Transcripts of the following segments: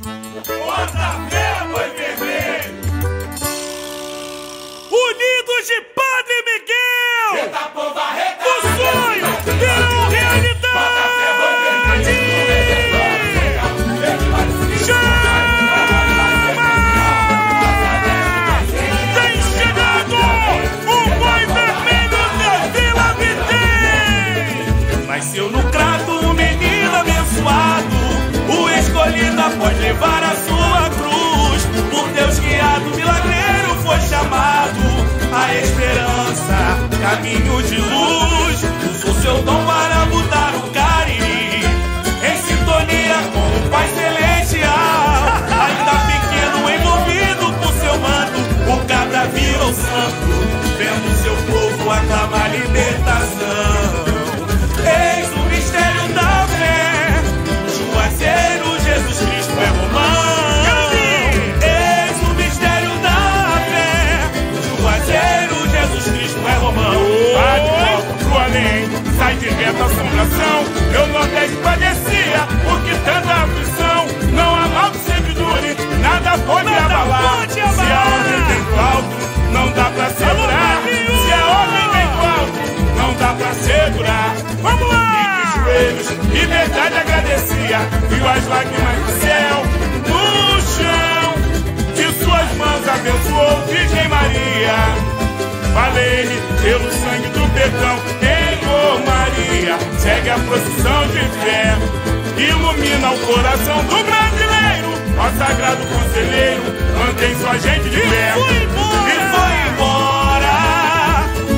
Bota fé, Boi Vermelho! Unidos de Padre Miguel! Reta, pova, reta, o sonho virou realidade! Chama! Tem chegado o Boi Vermelho da Vila Vintém! Nasceu no crato um menino abençoado, o escolhido após levar a sua cruz. Por Deus guiado, milagreiro foi chamado, a esperança, caminho de luz. Usou seu dom para mudar o Cariri, em sintonia com o Pai Celestial. Ainda pequeno, envolvido por seu manto, o cabra virou santo, vendo seu povo aclamar libertação. Meu Nordeste padecia porque tanta aflição. Não há mal que sempre dure, nada pode abalar. Se a ordem vem do alto, não dá pra segurar. Se a ordem vem do alto, não dá pra segurar. Vamos lá! E os joelhos, de verdade agradecia. Viu as lágrimas do céu, no chão. De suas mãos abençoou Virgem Maria. Valei-lhe pelo sangue do perdão. Maria, segue a procissão de fé, ilumina o coração do brasileiro. Ó sagrado conselheiro, mantém sua gente de pé. E foi embora,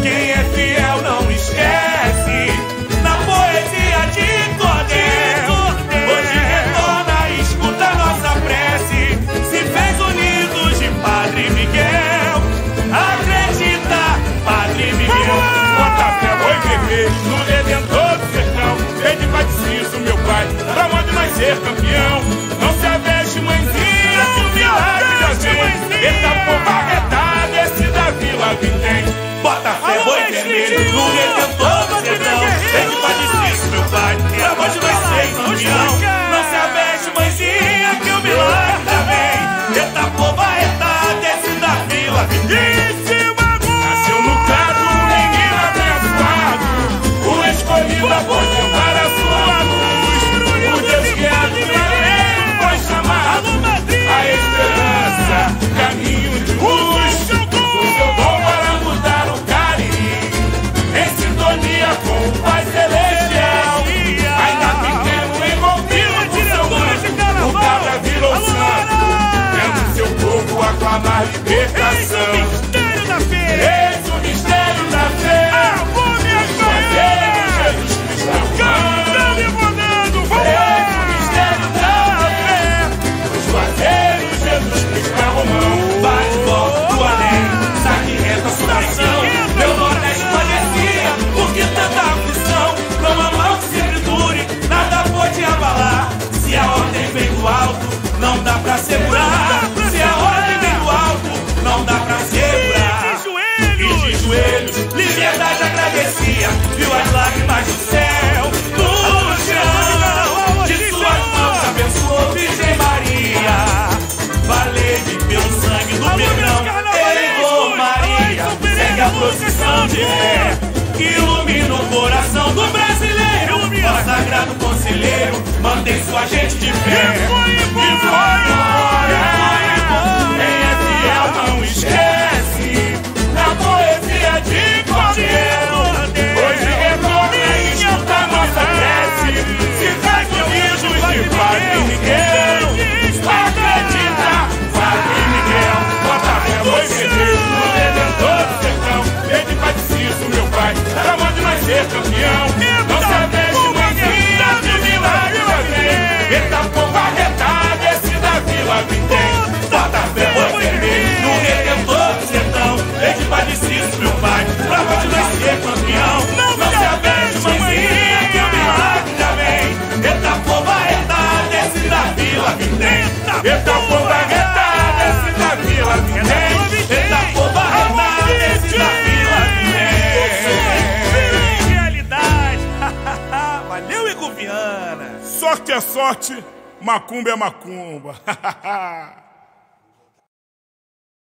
quem é fiel não esquece, na poesia de Cordel. Hoje retorna e escuta a nossa prece, se fez unidos de Padre Miguel. Acredita, Padre Miguel. Bota fé, Boi Vermelho, no Redentor do Sertão. Ele vai dizer, meu pai, pra onde nós ser campeão? Não se aveste, mãezinha, que o milagre já vem. Eita, pomba retada, desce da Vila Vintém. Bota fé, Boi Vermelho, no Redentor do Sertão. Ele vai dizer, meu pai, pra onde nós ser campeão? Não se aveste, mãezinha, que o milagre já vem. Eita, pomba retada, desce da Vila Vintém. Viu as lágrimas do céu, no chão. De suas mãos abençoou Virgem Maria. Valei-lhe pelo sangue do perdão. Elevou Maria, segue a procissão de fé, ilumina o coração do brasileiro. Ó sagrado conselheiro, mantém sua gente de pé. E foi embora, quem é fiel não esquece, na poesia de Cordel. Padre Miguel, acredita, Padre Miguel. Bota fé, Boi Vermelho, no Redentor do Sertão. Ele vai dizer isso, meu pai, pra onde nós ser campeão? Não se aveste, mãezinha, que o milagre já vem. Eita, pomba retada, desce da Vila Vintém. Bota fé, Boi Vermelho, no Redentor do Sertão. Ele vai dizer isso, meu pai, pra onde nós ser campeão? Não se aveste, mãezinha, que o milagre já vem. Eita, pomba retada, eita, pomba retada, desce da Vila Vintém. Eita, pomba retada, desce da Vila Vintém. Realidade. Valeu, Igor Vianna. Sorte é sorte, Macumba é macumba.